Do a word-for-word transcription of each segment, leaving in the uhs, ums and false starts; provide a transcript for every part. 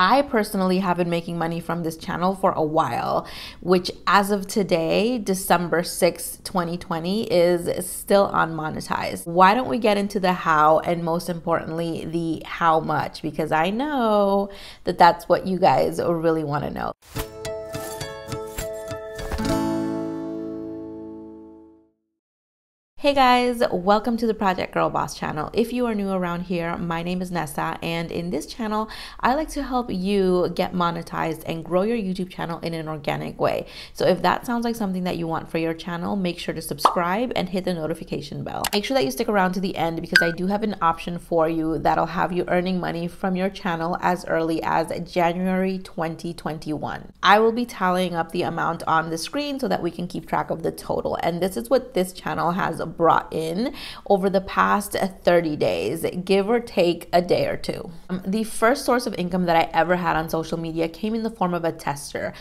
I personally have been making money from this channel for a while, which as of today, December sixth, twenty twenty, is still unmonetized. Why don't we get into the how, and most importantly, the how much, because I know that that's what you guys really want to know. Hey guys, welcome to the Project Girl Boss channel. If you are new around here, my name is Nessa, and in this channel, I like to help you get monetized and grow your YouTube channel in an organic way. So if that sounds like something that you want for your channel, make sure to subscribe and hit the notification bell. Make sure that you stick around to the end because I do have an option for you that'll have you earning money from your channel as early as January twenty twenty-one. I will be tallying up the amount on the screen so that we can keep track of the total. And this is what this channel has brought in over the past thirty days, give or take a day or two. Um, the first source of income that I ever had on social media came in the form of a tester.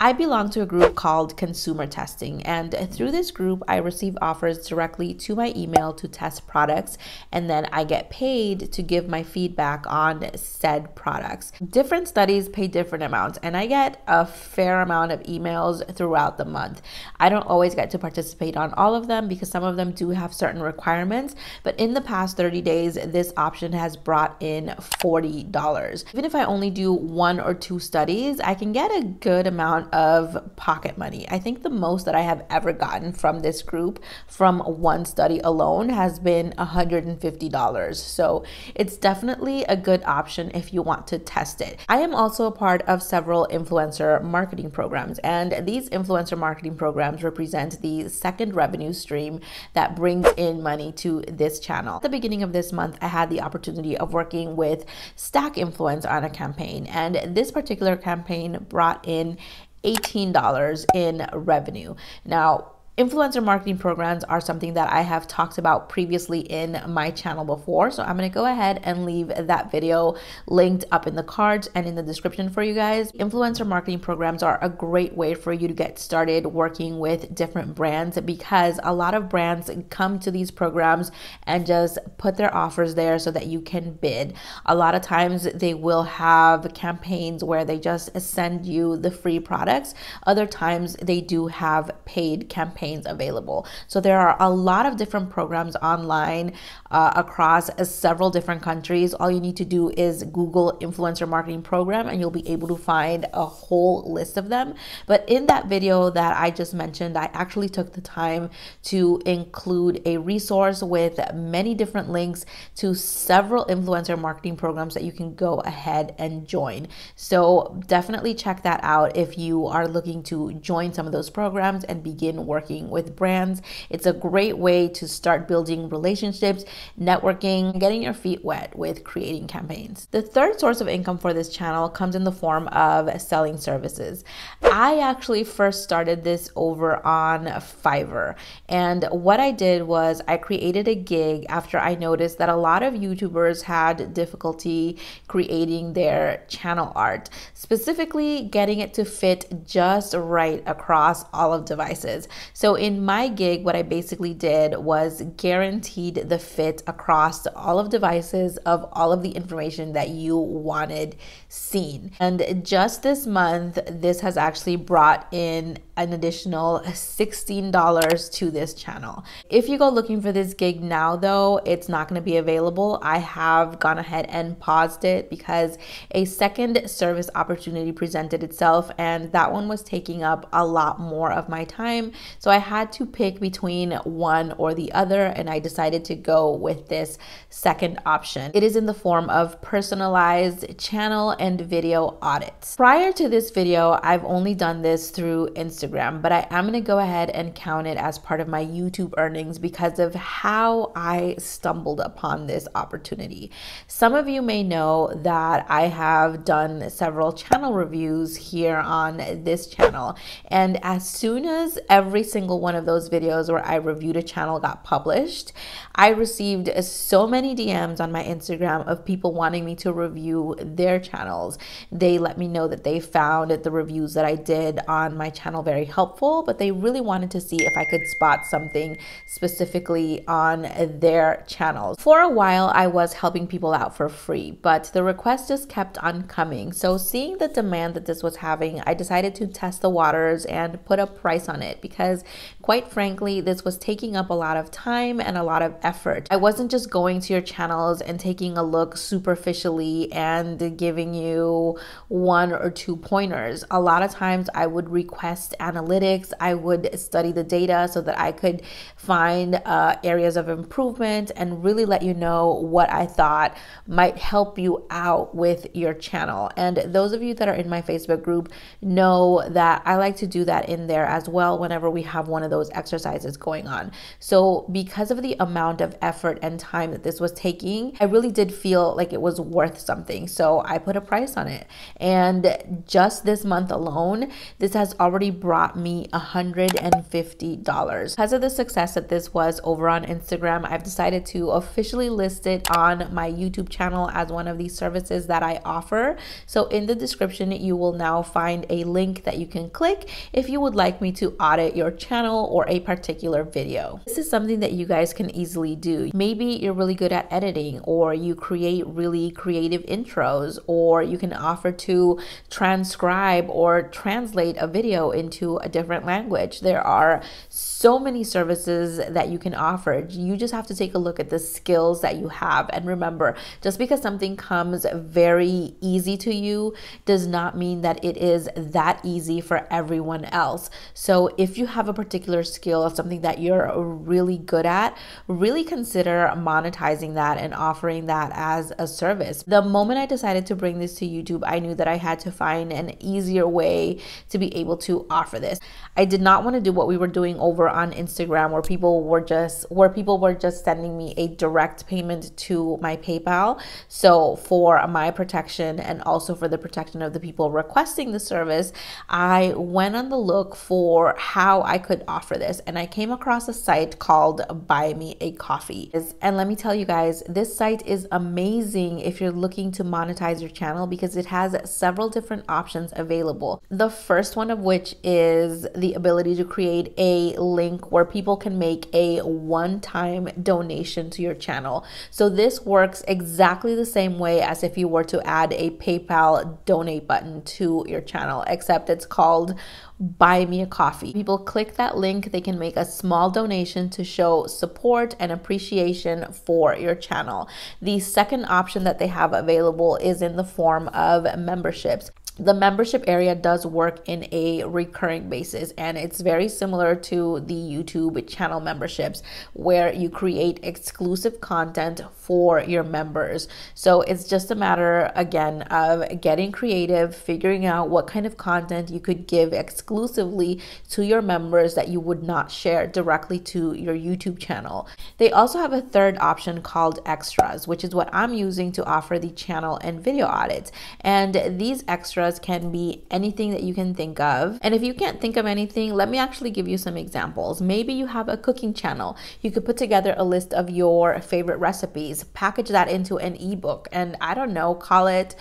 I belong to a group called Consumer Testing, and through this group, I receive offers directly to my email to test products, and then I get paid to give my feedback on said products. Different studies pay different amounts, and I get a fair amount of emails throughout the month. I don't always get to participate on all of them because some of them do have certain requirements, but in the past thirty days, this option has brought in forty dollars. Even if I only do one or two studies, I can get a good amount of pocket money. I think the most that I have ever gotten from this group from one study alone has been one hundred fifty dollars. So it's definitely a good option if you want to test it. I am also a part of several influencer marketing programs, and these influencer marketing programs represent the second revenue stream that brings in money to this channel. At the beginning of this month, I had the opportunity of working with Stack Influence on a campaign, and this particular campaign brought in eighteen dollars in revenue. Now, influencer marketing programs are something that I have talked about previously in my channel before, so I'm going to go ahead and leave that video linked up in the cards and in the description for you guys. Influencer marketing programs are a great way for you to get started working with different brands, because a lot of brands come to these programs and just put their offers there so that you can bid. A lot of times they will have campaigns where they just send you the free products. Other times they do have paid campaigns available. So there are a lot of different programs online uh, across uh, several different countries. All you need to do is Google influencer marketing program and you'll be able to find a whole list of them. But in that video that I just mentioned, I actually took the time to include a resource with many different links to several influencer marketing programs that you can go ahead and join. So definitely check that out if you are looking to join some of those programs and begin working with brands. It's a great way to start building relationships, networking, getting your feet wet with creating campaigns. The third source of income for this channel comes in the form of selling services. I actually first started this over on Fiverr, and what I did was I created a gig after I noticed that a lot of YouTubers had difficulty creating their channel art, specifically getting it to fit just right across all of devices. So in my gig, what I basically did was guaranteed the fit across all of devices of all of the information that you wanted seen. And just this month, this has actually brought in an additional sixteen dollars to this channel. If you go looking for this gig now though, it's not going to be available. I have gone ahead and paused it because a second service opportunity presented itself, and that one was taking up a lot more of my time. So I had to pick between one or the other, and I decided to go with this second option. It is in the form of personalized channel and video audits. Prior to this video, I've only done this through Instagram, but I am going to go ahead and count it as part of my YouTube earnings because of how I stumbled upon this opportunity. Some of you may know that I have done several channel reviews here on this channel, and as soon as every single single one of those videos where I reviewed a channel got published. I received so many D Ms on my Instagram of people wanting me to review their channels. They let me know that they found that the reviews that I did on my channel very helpful, but they really wanted to see if I could spot something specifically on their channels. For a while, I was helping people out for free, but the requests just kept on coming. So seeing the demand that this was having, I decided to test the waters and put a price on it because, quite frankly, this was taking up a lot of time and a lot of effort. I wasn't just going to your channels and taking a look superficially and giving you one or two pointers. A lot of times I would request analytics. I would study the data so that I could find uh, areas of improvement and really let you know what I thought might help you out with your channel. And those of you that are in my Facebook group know that I like to do that in there as well whenever we have one of those exercises going on. So because of the amount of effort and time that this was taking, I really did feel like it was worth something. So I put a price on it. And just this month alone, this has already brought me one hundred fifty dollars. Because of the success that this was over on Instagram, I've decided to officially list it on my YouTube channel as one of the services that I offer. So in the description, you will now find a link that you can click if you would like me to audit your channel or a particular video. This is something that you guys can easily do. Maybe you're really good at editing, or you create really creative intros, or you can offer to transcribe or translate a video into a different language. There are so many services that you can offer. You just have to take a look at the skills that you have. And remember, just because something comes very easy to you does not mean that it is that easy for everyone else. So if you have a particular skill of something that you're really good at, really consider monetizing that and offering that as a service. The moment I decided to bring this to YouTube, I knew that I had to find an easier way to be able to offer this. I did not want to do what we were doing over on Instagram where people were just where people were just sending me a direct payment to my PayPal. So for my protection and also for the protection of the people requesting the service, I went on the look for how I could offer this, and I came across a site called Buy Me a Coffee. And let me tell you guys, this site is amazing if you're looking to monetize your channel because it has several different options available. The first one of which is the ability to create a link where people can make a one-time donation to your channel. So this works exactly the same way as if you were to add a PayPal donate button to your channel, except it's called Buy Me a Coffee. People click that link, they can make a small donation to show support and appreciation for your channel. The second option that they have available is in the form of memberships. The membership area does work in a recurring basis, and it's very similar to the YouTube channel memberships where you create exclusive content for your members. So it's just a matter, again, of getting creative, figuring out what kind of content you could give exclusively to your members that you would not share directly to your YouTube channel. They also have a third option called extras, which is what I'm using to offer the channel and video audits. And these extras can be anything that you can think of. And if you can't think of anything, let me actually give you some examples. Maybe you have a cooking channel. You could put together a list of your favorite recipes, package that into an ebook, and I don't know, call it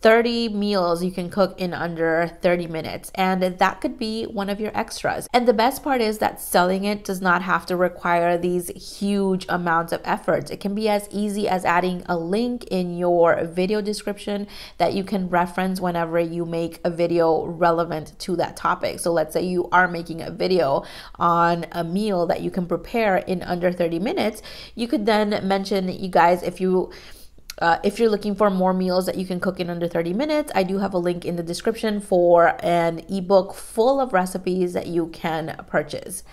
thirty meals you can cook in under thirty minutes. And that could be one of your extras. And the best part is that selling it does not have to require these huge amounts of effort. It can be as easy as adding a link in your video description that you can reference whenever you make a video relevant to that topic. So let's say you are making a video on a meal that you can prepare in under thirty minutes. You could then mention, you guys, if you Uh, if you're looking for more meals that you can cook in under thirty minutes, I do have a link in the description for an ebook full of recipes that you can purchase.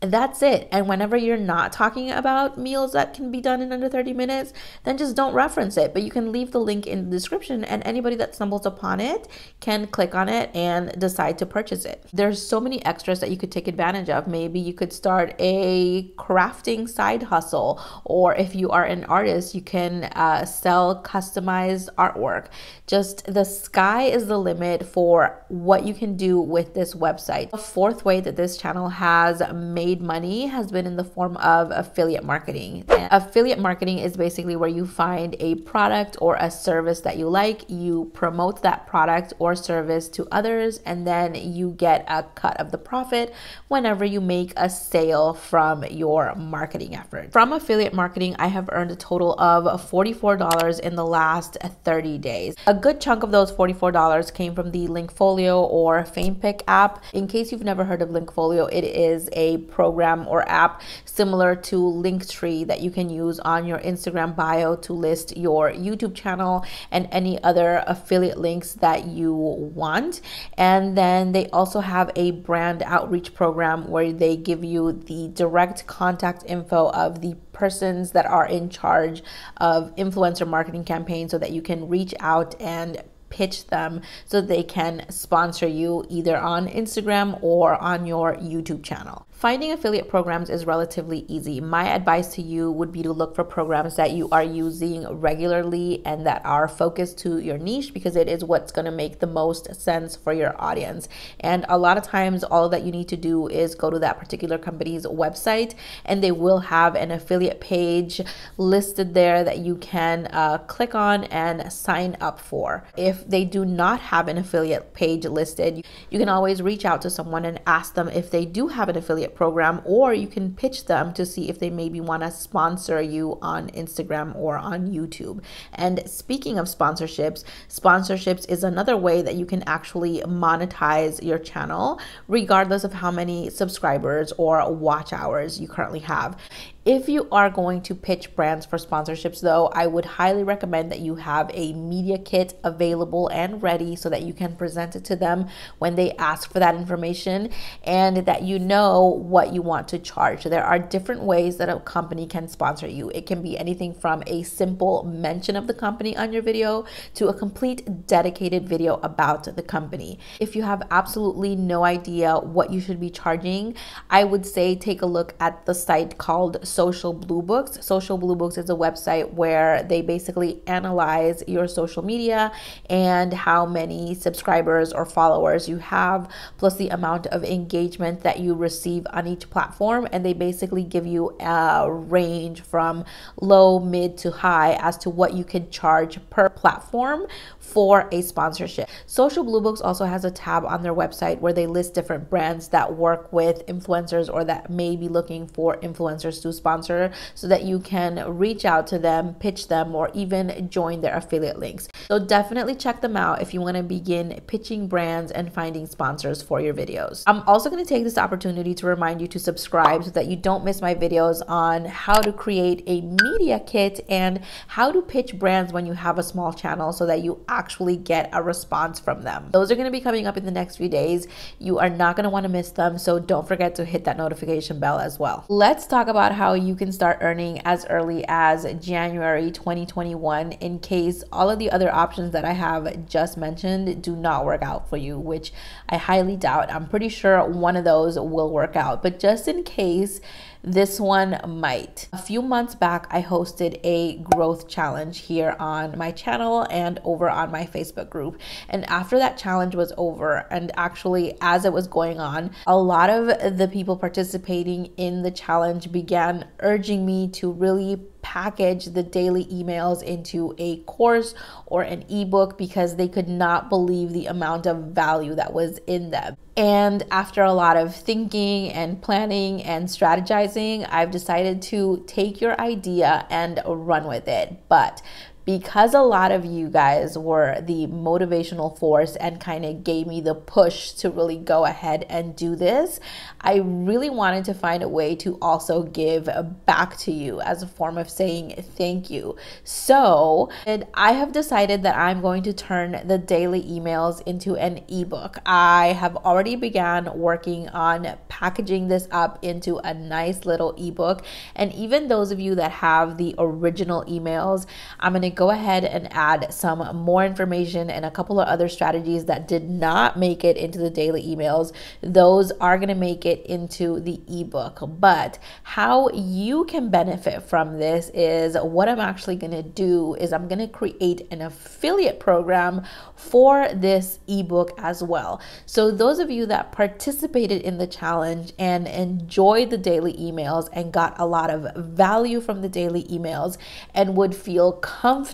that's it. And whenever you're not talking about meals that can be done in under thirty minutes, then just don't reference it. But you can leave the link in the description, and anybody that stumbles upon it can click on it and decide to purchase it. There's so many extras that you could take advantage of. Maybe you could start a crafting side hustle, or if you are an artist, you can uh, sell customized artwork. Just the sky is the limit for what you can do with this website. The fourth way that this channel has made money has been in the form of affiliate marketing. And affiliate marketing is basically where you find a product or a service that you like, you promote that product or service to others, and then you get a cut of the profit whenever you make a sale from your marketing effort. From affiliate marketing, I have earned a total of forty-four dollars in the last thirty days. A good chunk of those forty-four dollars came from the Linkfolio or FamePick app. In case you've never heard of Linkfolio, it is a program or app similar to Linktree that you can use on your Instagram bio to list your YouTube channel and any other affiliate links that you want. And then they also have a brand outreach program where they give you the direct contact info of the persons that are in charge of influencer marketing campaigns so that you can reach out and pitch them so they can sponsor you either on Instagram or on your YouTube channel. Finding affiliate programs is relatively easy. My advice to you would be to look for programs that you are using regularly and that are focused to your niche, because it is what's going to make the most sense for your audience. And a lot of times all that you need to do is go to that particular company's website and they will have an affiliate page listed there that you can uh, click on and sign up for. If they do not have an affiliate page listed, you can always reach out to someone and ask them if they do have an affiliate program, or you can pitch them to see if they maybe want to sponsor you on Instagram or on YouTube. And speaking of sponsorships, sponsorships is another way that you can actually monetize your channel regardless of how many subscribers or watch hours you currently have. If you are going to pitch brands for sponsorships though, I would highly recommend that you have a media kit available and ready so that you can present it to them when they ask for that information, and that you know what you want to charge. There are different ways that a company can sponsor you. It can be anything from a simple mention of the company on your video to a complete dedicated video about the company. If you have absolutely no idea what you should be charging, I would say take a look at the site called Social Blue Books. Social Blue Books is a website where they basically analyze your social media and how many subscribers or followers you have, plus the amount of engagement that you receive on each platform. And they basically give you a range from low, mid to high as to what you can charge per platform for a sponsorship. Social Blue Books also has a tab on their website where they list different brands that work with influencers or that may be looking for influencers to sponsor. Sponsor so that you can reach out to them, pitch them, or even join their affiliate links. So definitely check them out if you want to begin pitching brands and finding sponsors for your videos. I'm also going to take this opportunity to remind you to subscribe so that you don't miss my videos on how to create a media kit and how to pitch brands when you have a small channel so that you actually get a response from them. Those are going to be coming up in the next few days. You are not going to want to miss them, so don't forget to hit that notification bell as well. Let's talk about how you can start earning as early as January twenty twenty-one in case all of the other options that I have just mentioned do not work out for you, which I highly doubt. I'm pretty sure one of those will work out, but just in case, this one might. A few months back, I hosted a growth challenge here on my channel and over on my Facebook group. And after that challenge was over, and actually as it was going on, a lot of the people participating in the challenge began urging me to really package the daily emails into a course or an ebook because they could not believe the amount of value that was in them. And after a lot of thinking and planning and strategizing, I've decided to take your idea and run with it. But because a lot of you guys were the motivational force and kind of gave me the push to really go ahead and do this, I really wanted to find a way to also give back to you as a form of saying thank you. So I have decided that I'm going to turn the daily emails into an ebook. I have already began working on packaging this up into a nice little ebook, and even those of you that have the original emails, I'm going to go ahead and add some more information and a couple of other strategies that did not make it into the daily emails. Those are going to make it into the ebook. But how you can benefit from this is, what I'm actually going to do is I'm going to create an affiliate program for this ebook as well. So those of you that participated in the challenge and enjoyed the daily emails and got a lot of value from the daily emails and would feel comfortable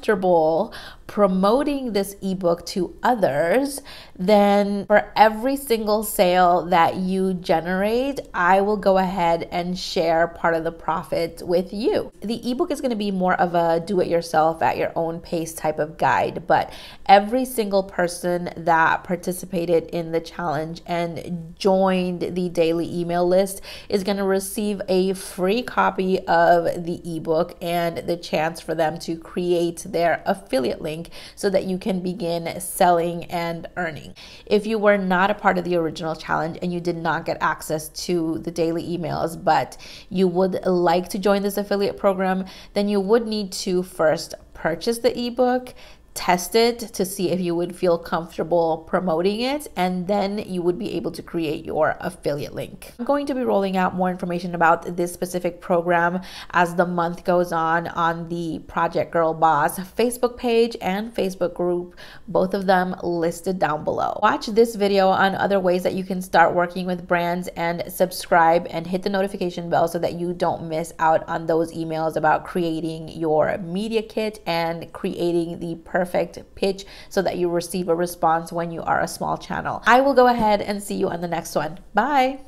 promoting this ebook to others, then for every single sale that you generate, I will go ahead and share part of the profit with you. The ebook is going to be more of a do-it-yourself at your own pace type of guide, but every single person that participated in the challenge and joined the daily email list is going to receive a free copy of the ebook and the chance for them to create their affiliate link so that you can begin selling and earning. If you were not a part of the original challenge and you did not get access to the daily emails, but you would like to join this affiliate program, then you would need to first purchase the ebook, test it to see if you would feel comfortable promoting it, and then you would be able to create your affiliate link. I'm going to be rolling out more information about this specific program as the month goes on on the Project Girl Boss Facebook page and Facebook group, both of them listed down below. Watch this video on other ways that you can start working with brands, and subscribe and hit the notification bell so that you don't miss out on those emails about creating your media kit and creating the perfect perfect pitch so that you receive a response when you are a small channel. I will go ahead and see you on the next one. Bye.